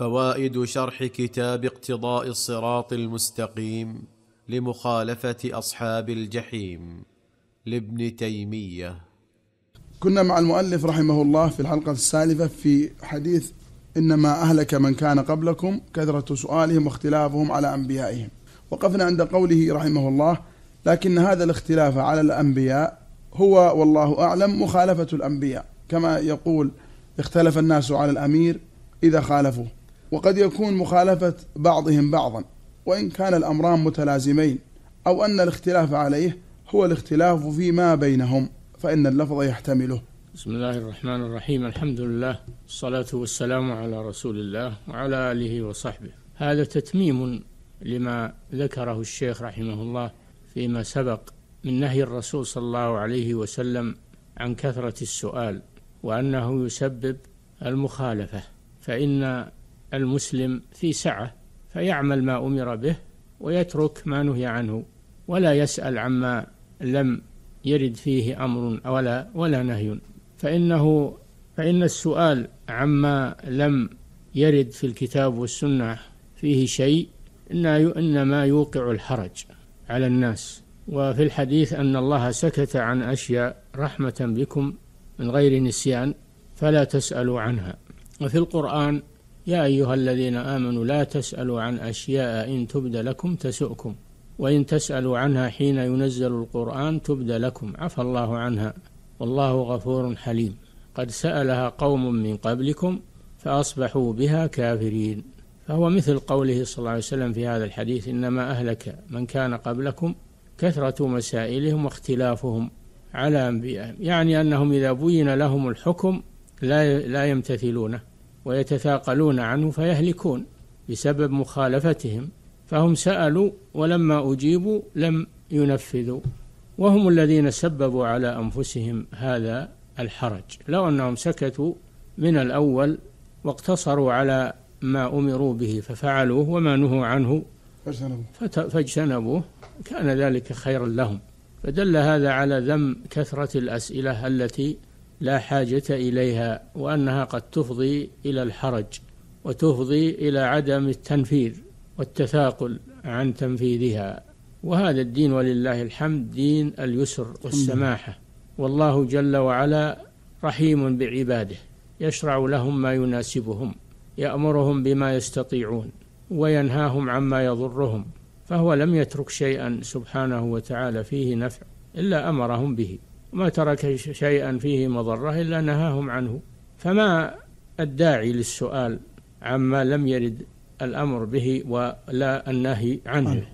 فوائد شرح كتاب اقتضاء الصراط المستقيم لمخالفة أصحاب الجحيم لابن تيمية. كنا مع المؤلف رحمه الله في الحلقة السالفة في حديث إنما أهلك من كان قبلكم كثرة سؤالهم واختلافهم على أنبيائهم، وقفنا عند قوله رحمه الله لكن هذا الاختلاف على الأنبياء هو والله أعلم مخالفة الأنبياء، كما يقول اختلف الناس على الأمير إذا خالفوه، وقد يكون مخالفة بعضهم بعضا وإن كان الأمران متلازمين، أو أن الاختلاف عليه هو الاختلاف فيما بينهم، فإن اللفظ يحتمله. بسم الله الرحمن الرحيم، الحمد لله والصلاة والسلام على رسول الله وعلى آله وصحبه. هذا تتميم لما ذكره الشيخ رحمه الله فيما سبق من نهي الرسول صلى الله عليه وسلم عن كثرة السؤال، وأنه يسبب المخالفة، فإن المسلم في سعة فيعمل ما أمر به ويترك ما نهي عنه، ولا يسأل عما لم يرد فيه أمر ولا نهي، فإن السؤال عما لم يرد في الكتاب والسنة فيه شيء إنما يوقع الحرج على الناس. وفي الحديث أن الله سكت عن أشياء رحمة بكم من غير نسيان فلا تسألوا عنها. وفي القرآن يا أيها الذين آمنوا لا تسألوا عن أشياء إن تبد لكم تسؤكم وإن تسألوا عنها حين ينزل القرآن تبد لكم عفى الله عنها والله غفور حليم، قد سألها قوم من قبلكم فأصبحوا بها كافرين. فهو مثل قوله صلى الله عليه وسلم في هذا الحديث إنما أهلك من كان قبلكم كثرة مسائلهم واختلافهم على أنبيائهم، يعني أنهم إذا بين لهم الحكم لا يمتثلونه ويتثاقلون عنه فيهلكون بسبب مخالفتهم، فهم سألوا ولما أجيبوا لم ينفذوا، وهم الذين سببوا على أنفسهم هذا الحرج. لو أنهم سكتوا من الأول واقتصروا على ما أمروا به ففعلوه وما نهوا عنه فاجتنبوه كان ذلك خيرا لهم. فدل هذا على ذم كثرة الأسئلة التي لا حاجة إليها، وأنها قد تفضي إلى الحرج وتفضي إلى عدم التنفيذ والتثاقل عن تنفيذها. وهذا الدين ولله الحمد دين اليسر والسماحة، والله جل وعلا رحيم بعباده، يشرع لهم ما يناسبهم، يأمرهم بما يستطيعون وينهاهم عما يضرهم، فهو لم يترك شيئا سبحانه وتعالى فيه نفع إلا أمرهم به، وما ترك شيئا فيه مضرة إلا نهاهم عنه. فما الداعي للسؤال عما لم يرد الأمر به ولا النهي عنه؟